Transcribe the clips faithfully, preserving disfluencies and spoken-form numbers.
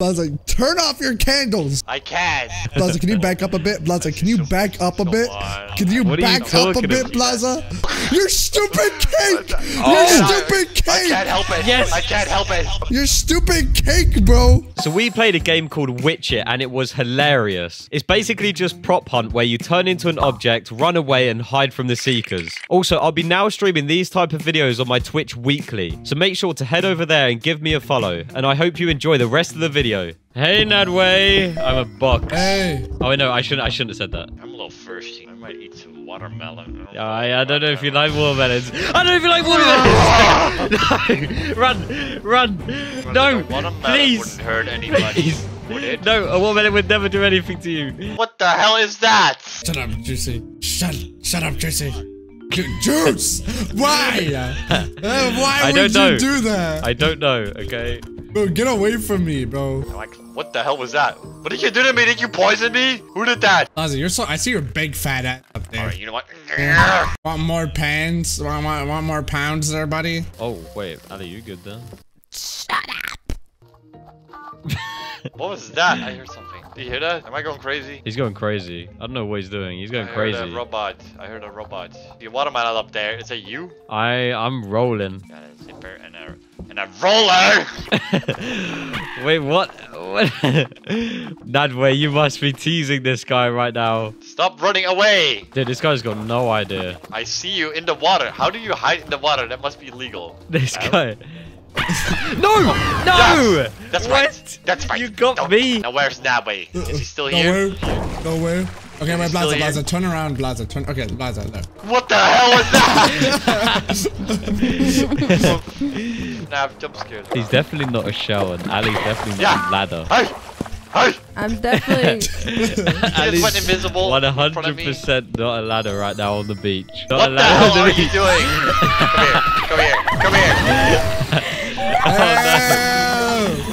I was like, turn off your candles. I can. Blaza, can you back up a bit? Blaza, can you back up a bit? Can you what back you up a bit, Blaza? Your stupid cake! Oh, your stupid cake! I can't help it. Yes. I can't help it. Your stupid cake, bro. So we played a game called Witch It, and it was hilarious. It's basically just prop hunt where you turn into an object, run away, and hide from the seekers. Also, I'll be now streaming these type of videos on my Twitch weekly. So make sure to head over there and give me a follow. And I hope you enjoy the rest of the video. Hey, Nadwe. I'm a box. Hey. Oh, no, I shouldn't, I shouldn't have said that. I'm a little thirsty. I might eat some watermelon. I don't, I, I don't know if you like watermelons. I don't know if you like watermelons. No, run, run. No, watermelon please. Wouldn't hurt anybody. Please. Would it? No, a watermelon would never do anything to you. What the hell is that? Shut up, Joocie. Shut, shut up, Joocie. Juice! Why? uh, why I would don't know. you do that? I don't know, okay? Bro, get away from me, bro. What the hell was that? What did you do to me? Did you poison me? Who did that? Blaza, you're so- I see your big fat ass up there. Alright, you know what? Want more pans? Want, want, want more pounds there, buddy? Oh, wait. Ali, you good then? Shut up! What was that? I heard something. Did you hear that? Am I going crazy? He's going crazy. I don't know what he's doing. He's going I crazy. I heard a robot. I heard a robot. The watermelon up there. Is that you? I I'm rolling. Got a zipper and a and a roller. Wait, what? What? Nadwe, you must be teasing this guy right now. Stop running away! Dude, this guy's got no idea. I see you in the water. How do you hide in the water? That must be illegal. This I guy. No! Oh, no! Yes. That's what? Right. That's right. You got no. me. Now where's Nadwe? Is he still here? Nowhere. Okay, my Blaza, Blaza, turn around, Blaza, turn. Okay, Blaza, no. What the hell was that? Nah, I'm jump scared. He's definitely not a shell, and Ali's definitely not yeah. a ladder. Hey, hey! I'm definitely. Ali's invisible. one hundred percent not a ladder right now on the beach. Not what a ladder the hell on the are beach. you doing? Come here! Come here! Come here! Oh, no.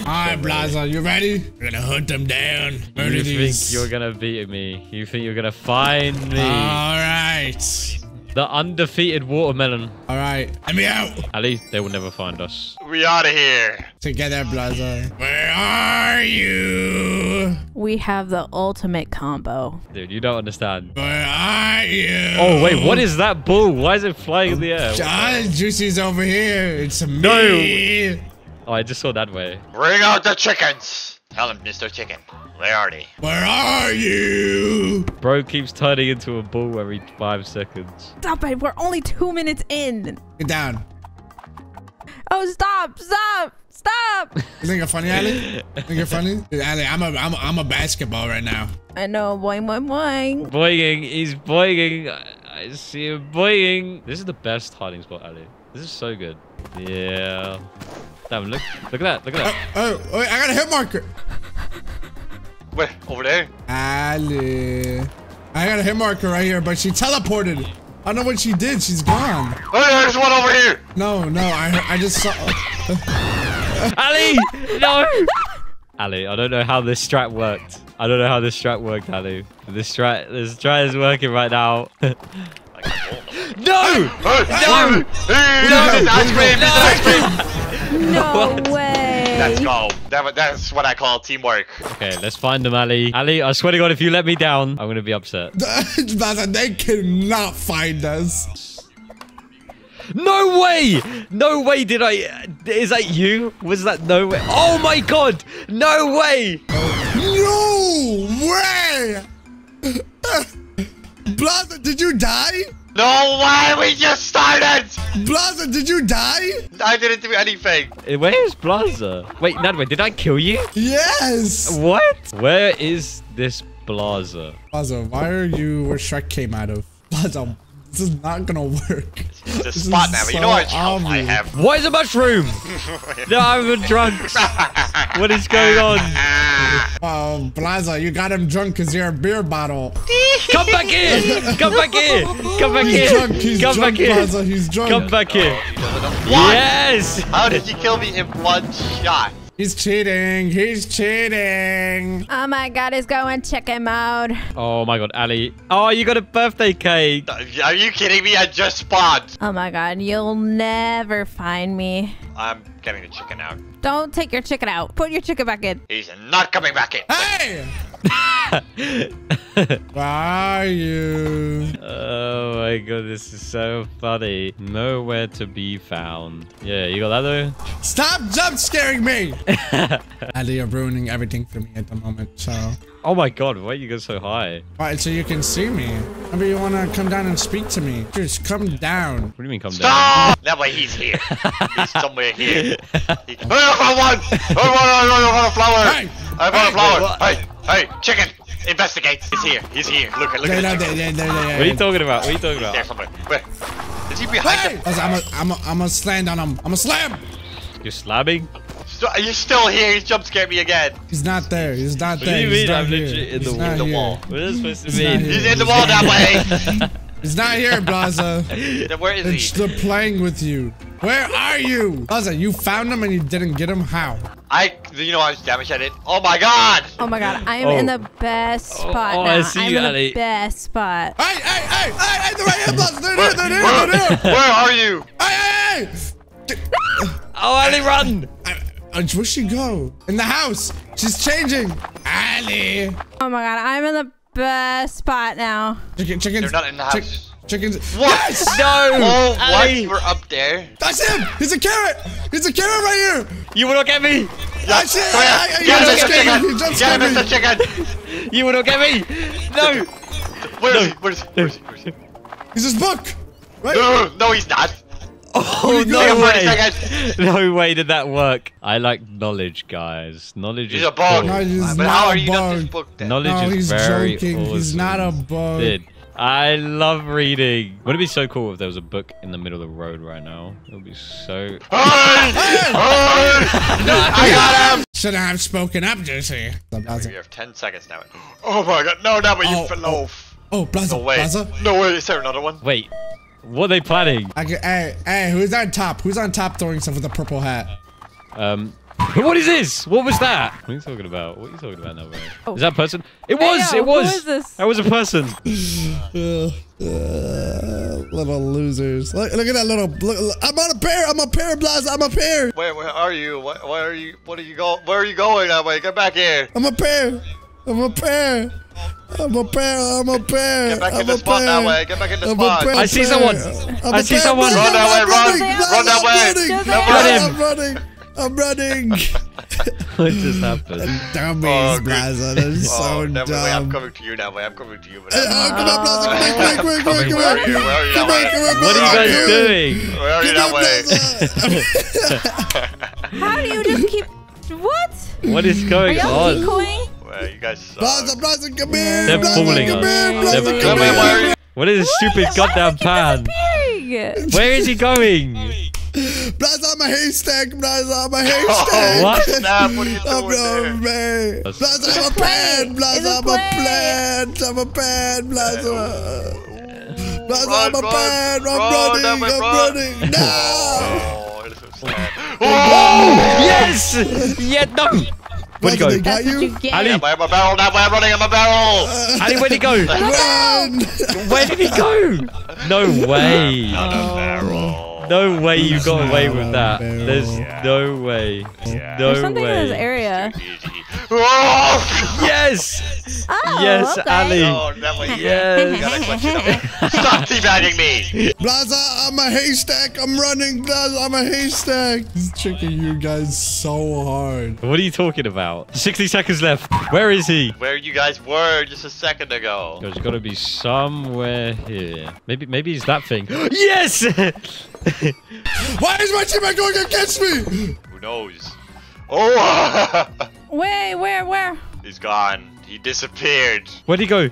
Alright, Blaza, you ready? We're gonna hunt them down. Murder you these. think you're gonna beat me? You think you're gonna find me? Alright. The undefeated watermelon. Alright, let me out. At least they will never find us. We out of here. Together, Blaza. Where are you? We have the ultimate combo. Dude, you don't understand. Where are you? Oh, wait, what is that ball? Why is it flying oh, in the air? God, Juicy's over here. It's me. No. Oh, I just saw that way. Bring out the chickens. Tell him, Mister Chicken. Where are they? Where are you? Bro keeps turning into a bull every five seconds. Stop it. We're only two minutes in. Get down. Oh, stop. Stop. Stop. You think you're funny, Ali? You think you're funny? Ali, I'm a, I'm a, I'm a basketball right now. I know. Boing, boing, boing. Boinging. He's boinging. I, I see him boinging. This is the best hiding spot, Ali. This is so good. Yeah. Damn, look, look at that, look at that. Oh, oh, wait, I got a hit marker. Wait, over there? Ali. I got a hit marker right here, but she teleported. I don't know what she did, she's gone. Hey, there's one over here. No, no, I, I just saw. Ali, no. Ali, I don't know how this strat worked. I don't know how this strat worked, Ali. This strat, this strat is working right now. No! No! No way! Let's go. That, that's what I call teamwork. Okay, let's find them, Ali. Ali, I swear to God, if you let me down, I'm gonna be upset. They cannot find us. No way! No way did I... Is that you? Was that no way? Oh my God! No way! No way! Blaza, did you die? No way, we just started! Blaza, did you die? I didn't do anything. Where is Blaza? Wait, Nadwe, did I kill you? Yes! What? Where is this Blaza? Blaza, why are you where Shrek came out of? Blaza, this is not gonna work. It's a spot now, but you know what job I have. What is a mushroom? No, I'm drunk. What is going on? Oh, Blaza, you got him drunk because you're a beer bottle. Come back here! Come back here! Come back here! He's drunk. He's Come drunk, back here! Blaza. He's drunk. Come back here! Yes! How did you kill me in one shot? He's cheating. He's cheating. Oh my God, it's going chicken mode. Oh my God, Ali. Oh, you got a birthday cake. Are you kidding me? I just spawned. Oh my God, you'll never find me. I'm getting the chicken out. Don't take your chicken out. Put your chicken back in. He's not coming back in. Hey! Are you? Oh my god, this is so funny. Nowhere to be found. Yeah, you got that though? Stop jump scaring me! Ali, you're ruining everything for me at the moment, so... Oh my god, why you go so high? Alright, so you can see me. Maybe you wanna come down and speak to me. Just come down. What do you mean come Stop! down? That way he's here. He's somewhere here. He... I want one! I want a flower! Hey! I want a flower! Hey! Hey! Hey, chicken! Investigate! He's here! He's here! Look! Look at him! What are you talking about? What are you talking about? He's there somewhere. Where? Is he behind him? I'm a, I'm a slam on him! I'm a slam! You're slabbing? You're still here! He's jump scared me again! He's not there! He's not there! What do you mean? I'm literally in the wall. What is this supposed to mean? He's in the wall that way! He's not here, Blaza. Then where is he? It's the playing with you. Where are you? Blaza, you found him and you didn't get him? How? I, you know, I was damaged at it. Oh my god! Oh my god, I am oh. in the best oh, spot oh, now. I see I'm you, in Ali. the best spot. Hey, hey, hey, hey, hey, the right hand, Blaza. They're here, they're here, they're here. Where are you? Hey, hey, hey! Oh, Ali, run! Where'd she go? In the house. She's changing. Ali. Oh my god, I'm in the best spot now. Chicken, chickens. They're not in the house. Chick, chickens. What? Yes! No! Oh, what? We're up there. That's him! He's a carrot! He's a carrot right here! You will not get me! That's it! Get him, Mister Chicken! Get him, Mister Chicken! You will not get me! No! Where is he? Where is he? Where is he? Where is he? He's his book! Right? No, no, he's not! Oh, no way! No way did that work. I like knowledge, guys. Knowledge is a bug. But how are you not this book then? Knowledge is very awesome. He's not a bug. Dude, I love reading. Wouldn't it be so cool if there was a book in the middle of the road right now? It would be so... Hey! Hey! I got him! Should I have spoken up, Joocie? You have ten seconds now. Oh my god, no, no, but you fell off. Oh, Blaza, Blaza. No way, is there another one? Wait. What are they planning? I can, hey, hey, who's on top? Who's on top throwing stuff with a purple hat? Um, what is this? What was that? What are you talking about? What are you talking about now, bro? Oh. Is that a person? It was, hey, yo, it was. Who is this? That was a person. uh, uh, little losers. Look, look at that little, look, I'm on a pair, I'm a pair, Blaza, I'm a pair. Wait, where are you? Why, why are you, what are you going, where are you going that way? Get back here. I'm a pair, I'm a pair. I'm a pair, I'm a pair. Get back I'm in the spot that way. Get back in the I'm spot. I see someone. I'm I see pair. someone. Run that way, run. Run that way. I'm running. I'm running. What just happened? Dummies, oh, Blaza. They're oh, so dumb. Way. I'm coming to you that way. I'm coming to you. Come on, Blaza. Come on, Blaza. Come on, Come on, What are you guys doing? Where are you that way? How do you just keep... What? What is going on? Uh, you guys suck. Blaza, Blaza, come here! They're Blaza, fooling us. Here, Blaza, come come here. What is this stupid what? goddamn pan? Where is he going? Blaza, I'm a haystack. Blaza, I'm a haystack. What? Nah, what are you doing there? Blaza, I'm a pan. Blaza, I'm a plant. I'm a pan. Blaza. Blaza, I'm a pan. I'm running. I'm running. No! Oh! Yes! Yeah, no! Where'd he go? Got you? You Ali, I'm a barrel now. I'm running. I'm a barrel. Uh, Ali, where'd he go? Run. Where did he go? No way. Not a barrel. No way you There's got away with that. Barrel. There's yeah. no way. Yeah. No There's something way. in this area. Yes. Oh, yes, okay. Ali. Oh, no, yes. Stop teabagging me. Blaza, I'm a haystack. I'm running. Blaza, I'm a haystack. He's tricking you guys so hard. What are you talking about? sixty seconds left. Where is he? Where you guys were just a second ago. There's got to be somewhere here. Maybe, maybe it's that thing. Yes. Why is my teammate going against me? Who knows? Oh. Wait, where, where? He's gone. He disappeared. Where'd he go?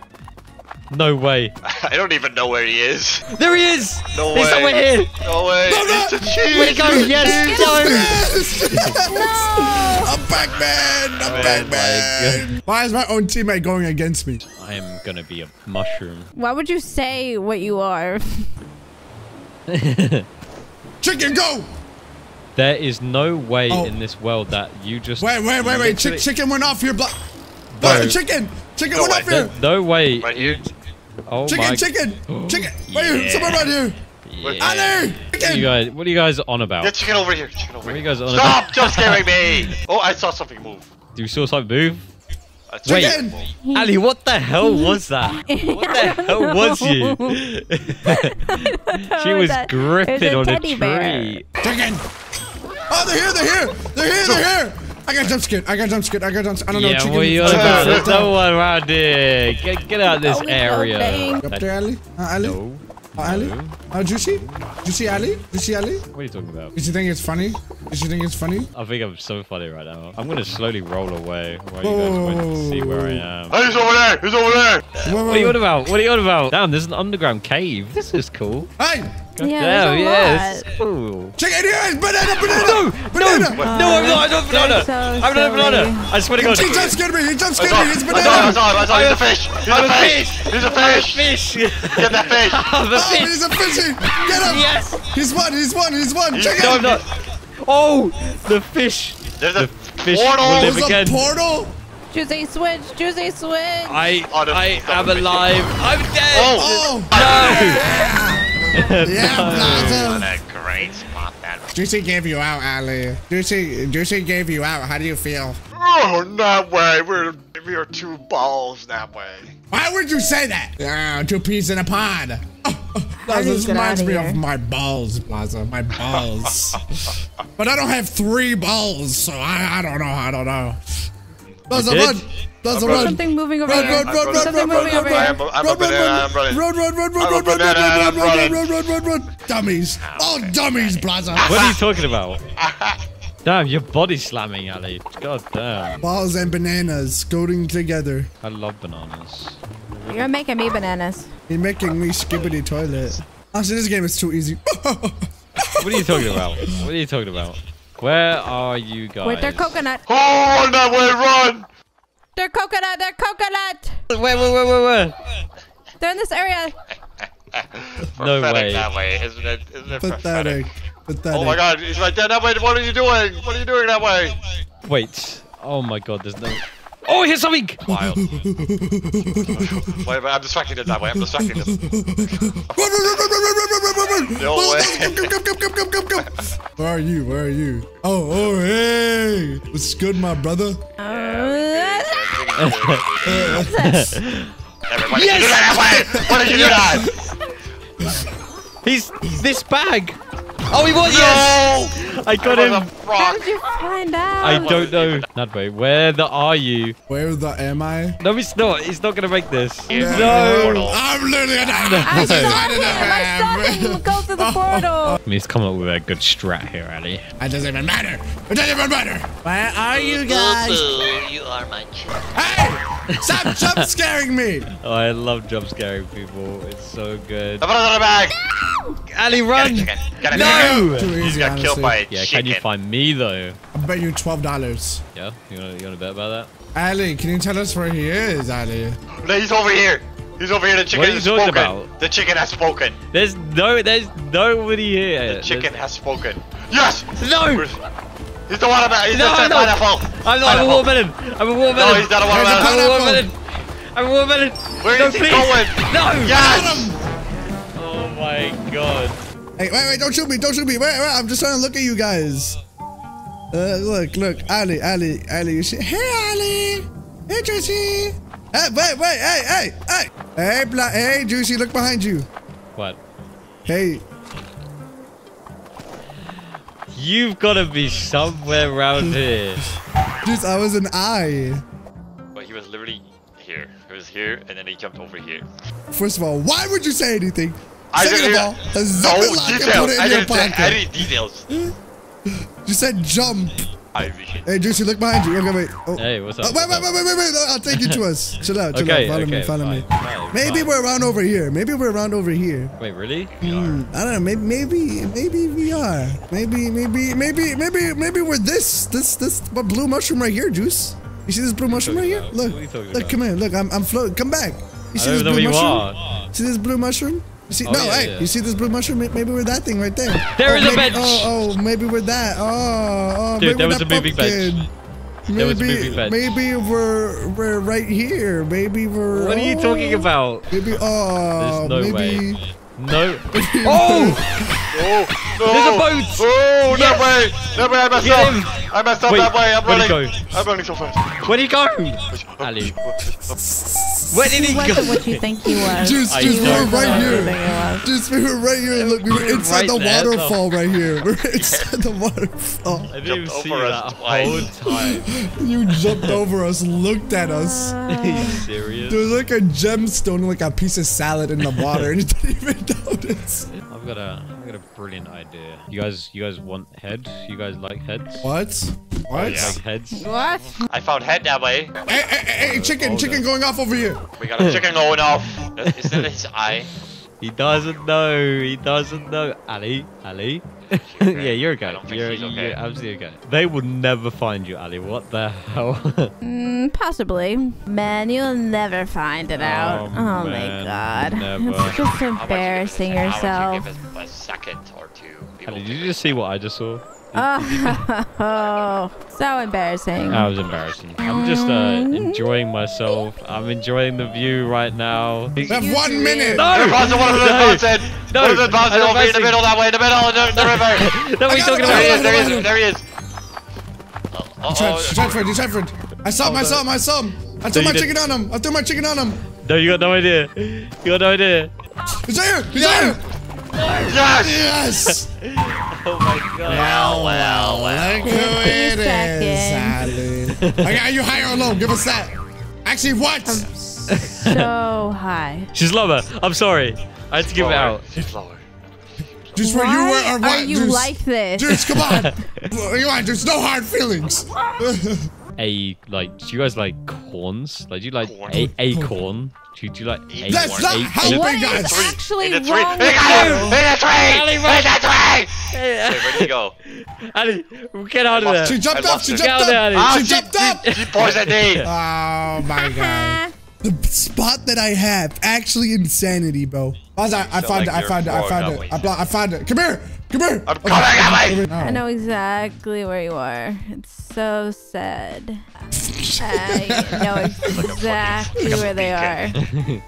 No way. I don't even know where he is. There he is! No He's way. He's somewhere here. No way. No, no. It's a cheese. Where'd he go? Yes. No. Yes. No. I'm back, man. I'm oh back, man. Why is my own teammate going against me? I am going to be a mushroom. Why would you say what you are? Chicken, go! There is no way oh. in this world that you just... Wait, wait, wait, wait. Ch chicken went off your block. No, chicken. Chicken no went way. off here. No, no way. Right here. Oh chicken, my... chicken. Chicken. Chicken. Yeah. Wait, someone right here. Yeah. Ali. Again. What are you guys, what are you guys on about? The chicken over here. The chicken over what here. Are you guys on Stop about? Just scaring me! Oh, I saw something move. Do you saw something move? Wait, Ali, what the hell was that? What the hell know. was you? She was that. gripping on a, a tree. Bear. Chicken! Oh, they're here, they're here! They're here, they're here! I got jump scared, I got jump scared, I got jump scared, I don't yeah, know what chicken what are you on about? There's no one around here. Get, get out of this area. Up there, Ali? Uh, Ali? No. Uh, Ali? Uh, Joocie? Joocie Ali? Joocie Ali? What are you talking about? Did you think it's funny? Did you think it's funny? I think I'm so funny right now. I'm gonna slowly roll away while you guys wait to see where I am. Hey, he's over there! He's over there! Wait, what wait, are you on about? What are you on about? Damn, there's an underground cave. This is cool. Hey! Yeah, yeah, it's cool. Check it out! Banana, banana! No! Banana! No, no, I'm not! I'm not banana! So I'm not a banana! I swear to God! He jump scared me! He jump scared me! It's banana! I saw him! I saw him! He's a fish! He's a fish! He's a fish! Get that fish! I'm a fish! He's a fishy! Get him! Yes! He's one! He's one! He's one! Check it! No, I'm not! Oh! The fish! There's a portal! There's a portal! Joocie, switch! Joocie, switch! I... I am alive! I'm dead! Oh! No! Yeah, no. What a great spot that was. Joocie gave you out, Ali. Joocie, Joocie gave you out. How do you feel? Oh, that way. We're we're two balls that way. Why would you say that? Ah, oh, two peas in a pod. Oh, oh, that this reminds me of my balls, Plaza. My balls. But I don't have three balls, so I I don't know. I don't know. Plaza, run. There's something moving over here. There's something moving over here. I'm a banana. I'm running. Run, run, run, run, run, run, run, run, run, run, run, run. Dummies. All dummies, Plaza. What are you talking about? Damn, your body slamming, Ali. God damn. Balls and bananas going together. I love bananas. You're making me bananas. You're making me skibbity toilet. Actually, this game is too easy. What are you talking about? What are you talking about? Where are you guys? With their coconut. Oh, that way, run! They're coconut! They're coconut! Wait, wait, wait, wait, wait. They're in this area. No way. That way. Isn't it, isn't it pathetic. Pathetic. Pathetic. Oh my god, he's right there that way. What are you doing? What are you doing that way? Wait. Oh my god, there's no... Oh, here's something! Wild. Wait, I'm distracting it that way. I'm distracting it. No way. Come, come, come, come, come, come. Where are you? Where are you? Oh, oh, hey. What's good, my brother? Uh, Everybody, yes! Do that way. What did you do that? He's this bag. Oh, he was. No! Yes! I got I him. How did you find out? I don't know. Nadwe, where the are you? Where the am I? No, it's not. He's not gonna make this. No. no. I'm literally. I saw him. I saw him go through the portal. I mean, he's coming up with a good strat here, Ali. It doesn't even matter. It doesn't even matter. Where are you guys? You are my child. Hey! Stop jump scaring me. Oh, I love jump scaring people. It's so good. I'm out of the bag. Ali, run! Get a chicken. Get a no! Chicken. Too easy, you got honestly. Killed by a yeah, chicken. Can you find me though? I bet you twelve dollars. Yeah, you wanna you wanna bet about that? Ali, can you tell us where he is, Ali? No, he's over here. He's over here. The chicken what are you has talking spoken. About? The chicken has spoken. There's no, there's nobody here. The chicken there's... has spoken. Yes. No. He's the watermelon. He's no, the pineapple. I'm not. I'm a watermelon. I'm a watermelon. No, he's not a watermelon. I'm a watermelon. I'm a watermelon. Where no, is he please. Going? No. Yes. Oh my god. Hey, wait, wait, don't shoot me, don't shoot me. Wait, wait, I'm just trying to look at you guys. Uh, look, look, Ali, Ali, Ali, you should. Hey, Ali. Hey, Joocie. Hey, wait, wait, hey, hey, hey. Hey, bla hey, Joocie, look behind you. What? Hey. You've got to be somewhere around here. Dude, I was an eye. But he was literally here. He was here, and then he jumped over here. First of all, why would you say anything? I didn't, all, no details. I, didn't I didn't details. You said jump. I hey, Joocie, look behind you. Okay, wait. Oh. Hey, what's up? Oh, wait, wait, wait, wait, wait, wait. I'll take you to us. Chill out, chill okay, out. Follow okay, me, follow fine, me. Fine, maybe fine. We're around over here. Maybe we're around over here. Wait, really? Mm, I don't know. Maybe, maybe, maybe we are. Maybe, maybe, maybe, maybe, maybe we're this, this, this, but blue mushroom right here, Juice. You see this blue mushroom right here? About? Look, look, about? Come here. Look, I'm, I'm floating. Come back. You see this blue mushroom? See this blue mushroom? See, oh, no, yeah, hey, yeah. You see this blue mushroom? Maybe we're that thing right there. There oh, is maybe, a bench. Oh, oh, maybe we're that. Oh, oh, dude, there was a moving bench. Maybe, there was a moving bench. Maybe we're we're right here. Maybe we're. What oh, are you talking about? Maybe oh, there's no maybe. Way. No. Oh. Oh, no. There's a boat! Oh, yes. That way! That way, I messed up! I messed up Wait, that way, I'm running! Go? I'm running so fast! Where'd he go? Ali. Where did he go? What do you think he was? Juice, Juice, we were right here! Juice, we were right here! Look, we were inside right the there, waterfall so. right here! We were inside yeah. the waterfall! I didn't even see you that whole time! You jumped over us, looked at us! Are you serious? There was like a gemstone, like a piece of salad in the water, and you didn't even notice! I've got a, I've got a brilliant idea. You guys, you guys want head? You guys like heads? What? What? Oh, yeah. Like heads. What? I found head that way. Hey, hey, hey, chicken, chicken going off over here. We got a chicken going off. Is that his eye? He doesn't know. He doesn't know. Ali, Ali. Okay. Yeah, you're okay. You're, you're okay. Absolutely okay. They will never find you, Ali. What the hell? mm, possibly. Man, you'll never find it oh, out. Oh man, my god. Never. It's just embarrassing you yourself. You give a second or two. Ali, did you just see what I just saw? Oh, so embarrassing. That was embarrassing. I'm just uh, enjoying myself. I'm enjoying the view right now. We have one minute. No! They're advancing, one of them advancing. No! One of them advancing over in the middle that way, in the middle of the, the river. That we talking about. There he is, there he is, there he is. Uh-oh. He's transferred, he's transferred. I saw him, I saw him, I saw him. I threw my chicken on him. I threw my chicken on him. No, you got no idea. You got no idea. He's there, he's there. Yes! Yes! Oh my god. Well, well, well. Look who it is, Ali. Okay, are you high or low? Give us that. Actually, what? I'm so high. She's lower. I'm sorry. I had to give it out. She's lower. Juice, where you were or what? Are you Juice? like this? Juice, come on. Come on, Juice. No hard feelings. A, like, do you guys like corns? Like, do you like corn. a acorn? Do you, do you like acorn? That's not helping guys. What is actually in the wrong with you? In the tree! In the tree! Hey, where did he go? Ali, get out of there. She jumped up, she jumped up. She jumped up. She poisoned me. Oh my god. The spot that I have, actually insanity, bro. I found it, I found it, I found it. I found it. Come here. Come here. I'm coming, Ali. I know exactly where you are. It's so sad. I know exactly where they are.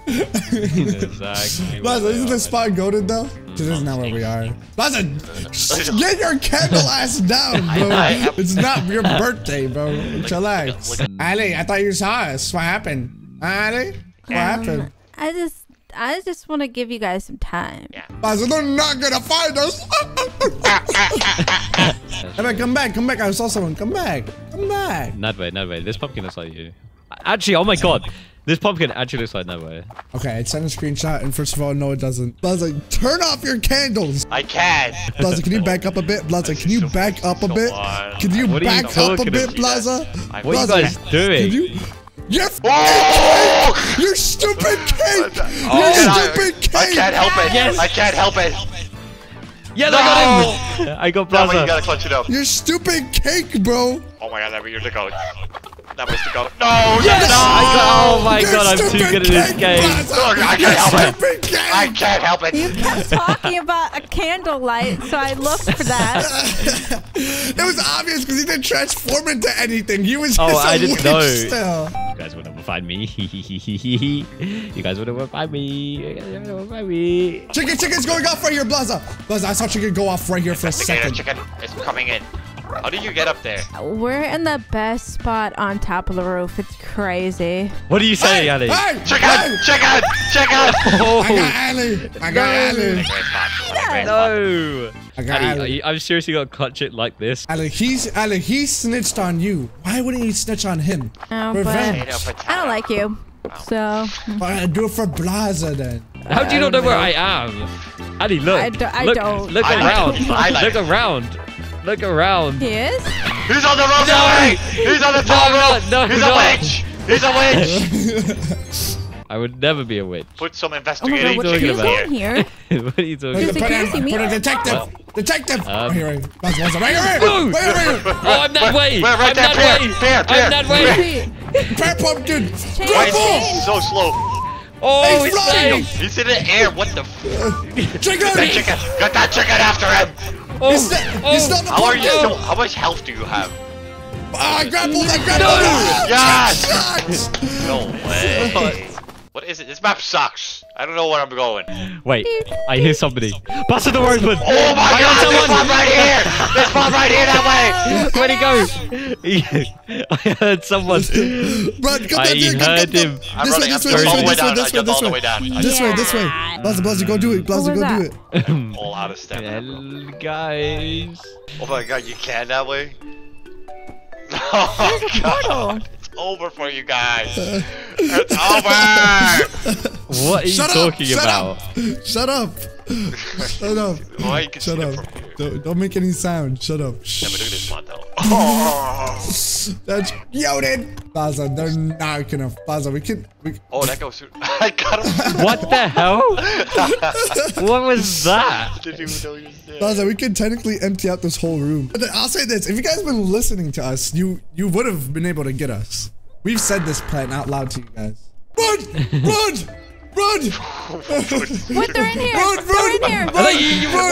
Exactly. Laza, isn't the spot goated though? This is not where we are. Laza, get your candle ass down, bro. It's not your birthday, bro. Chillax. Ali, I thought you saw us. What happened? Ali, what happened? Um, I just, I just want to give you guys some time. Laza, they're not gonna find us. Come back, come back, come back. I saw someone. Come back. Come back. Nadwe, Nadwe. This pumpkin looks like you. Actually, oh my god. This pumpkin actually looks like Nadwe. Okay, I sent a screenshot, and first of all, no, it doesn't. Blaza, turn off your candles. I can. Blaza, can you back up a bit? Blaza, can you so, back up so a bit? Wild. Can you what back you up a bit, Blaza? Blaza? What are you guys doing? Can you? You're oh! cake! You're stupid cake! Oh, you're stupid cake! I, I can't help it. Yes. I can't help it. Yeah, no! I got him! I got Blaza. You gotta clutch it up. You're stupid cake, bro! Oh my god, that was the goat. That was the goat. No, yes! No! I got, oh my You're god, I'm too good at this game. Look, I can't help it. Cake. I can't help it. You kept talking about a candlelight, so I looked for that. It was obvious because he didn't transform into anything. He was oh, just I a didn't know. Still. You guys wouldn't find me. You guys wouldn't find me. You guys wouldn't find me. Chicken, chicken's going off right here, Blaza. Blaza, I saw chicken go off right here for a second. Chicken is coming in. How did you get up there? We're in the best spot on top of the roof. It's crazy. What do you say, hey, Ali? Hey, chicken! Hey. Chicken! Chicken! Oh. I got Ali! I got no. Ali! I no! I got Ali, Ali. I've seriously got to clutch it like this. Ali, he's, Ali, he snitched on you. Why wouldn't you snitch on him? Oh, Revenge. But I don't like you. So. Well, do it for Blaza then. How do you not know, know where I am? Ali, look. I, do I look, don't. Look around. I like look it. around. Look around. He is? He's on the rope! No! He's on the top no, rope! No, no, He's no. a witch! He's a witch! I would never be a witch. Put some investigating oh to about here. What are you talking about? Put, a, put a detective! Well, detective! Um, right here, right here. Right here, right here. Right here. Oh, I'm that way! Right, right I'm that way! I'm that way! Pear pumpkin! He's so slow. Oh, he's flying! He's in the air, what the f- Chicken! Got that chicken after him! Oh, he's not, oh, he's not how, are you, so, how much health do you have? Oh, I grappled! I grappled! No! Yes! No way! What is it? This map sucks. I don't know where I'm going. Wait, I hear somebody. Bust the wordsman! Oh my I god, got someone! There's one right here! There's one right here that way! Where'd he go? I heard someone. Run, come I down, heard come, him. Come, come, come. I'm this running, I'm going all the way down. I jumped all the way down. This way, this way. Blaster, Blaster, go do it. Blaster, go do it. I'm all out of step. Hell, guys. Oh my god, you can that way? Oh god. Over for you guys. It's over. What are you talking about? Shut up! Shut up! Shut up! Don't, don't make any sound. Shut up. Yeah, we're doing this one though. Oh. That's yoted. Baza, they're not gonna. Baza, we can. We... Oh, that goes. I got him. What the hell? What was that? Baza, we can technically empty out this whole room. But I'll say this: if you guys been listening to us, you you would have been able to get us. We've said this plan out loud to you guys. Run! Run! Run! What? They're in here! Run! Run! Run! Run! Run!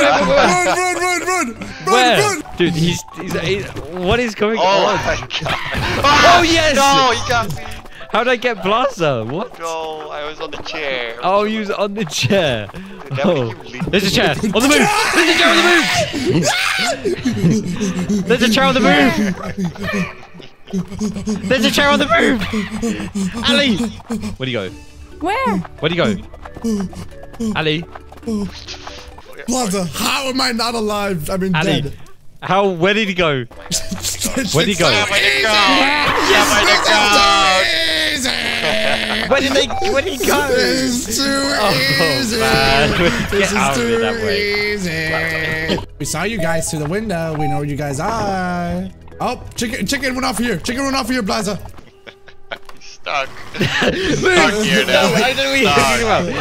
Run! Run! Run! Run! Dude, he's, he's, he's... What is going oh on? Oh my god! Oh yes! No, you got me! How did I get Blaster? What? No, I was on the chair. Oh, you was on the chair. Dude, oh. There's a chair! On the move! There's a chair on the move! There's a chair on the move! There's a chair on the move! Ali! Where'd he go? Where? Where'd he go? Ali? Blaza, how am I not alive? I mean, Ali. Dead. How? Where did he go? Where'd he go? Yeah, where'd he go? Yeah, where'd he go? Where'd he go? This is too easy. Oh, this is too easy. We saw you guys through the window. We know where you guys are. Oh, chicken, chicken went off here. Chicken went off here, Blaza. Stuck. Stuck here now. No, I don't mean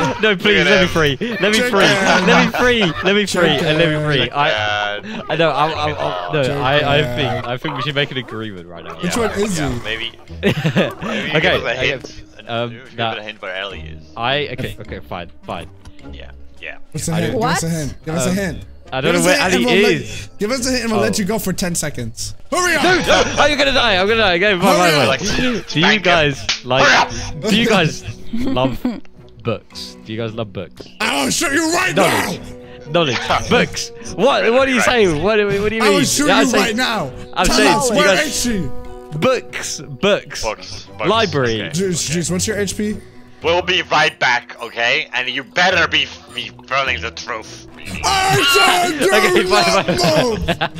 anything. No, please let me free. Let me free. Let me free. Let me free. Let me free. I. I know. I'm. I'm, I'm no. I. I think. I think we should make an agreement right now. Which one is you? Maybe. Okay. Um. I. Okay. Okay. Fine. Fine. Yeah. Yeah. Give us a hint. Give us a hint. Give us a hint. I don't know where Ali is. Give us a hint and we'll let you go for ten seconds. Hurry up! Dude, no, oh, you're gonna die! I'm gonna die! Okay, bye, bye, bye. Do you guys like? Do you guys love books? Do you guys love books? I will shoot you right knowledge. now. Knowledge, books. What? What do you say? What, what do you mean? I will shoot yeah, you say, right now. I'm Tell saying, us, you where guys, is she? Books, books, books, books. Library. Okay. Juice, okay. What's your H P? We'll be right back, okay? And you better be be telling the truth. I do okay, not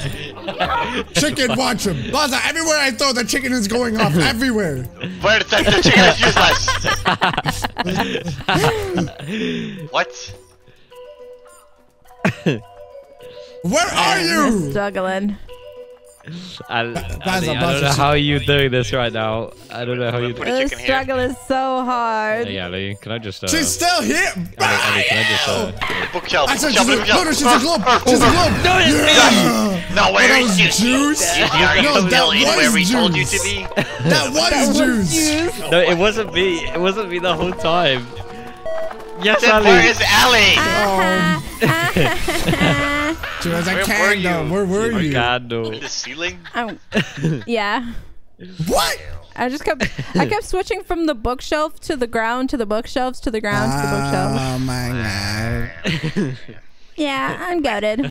move. Chicken, watch him. Baza, everywhere I throw, the chicken is going off everywhere. Where the, the chicken is useless. What? Where are you? Struggling. I, I, Baza, I don't Baza, know how you're doing this right now. I don't know how you're doing this. The struggle here. is so hard. Hey, Ali, can I just. Uh, she's still here! Ali, Ali, can I just. Uh, bookshelf. I said bookshelf, she's bookshelf. A, no, no, she's a globe. She's a globe. No, it's yeah. No, where that is Juice? Juice? You're no, that was where we told you to be? That was Juice. No, it wasn't me. It wasn't me the whole time. Yes, Ali. Where is Ali? She was like, Candle, where were you? Candle. In the ceiling? Oh, yeah. What? I just kept, I kept switching from the bookshelf to the ground, to the bookshelves, to the ground, to the bookshelf. Oh my god. Yeah, I'm gutted.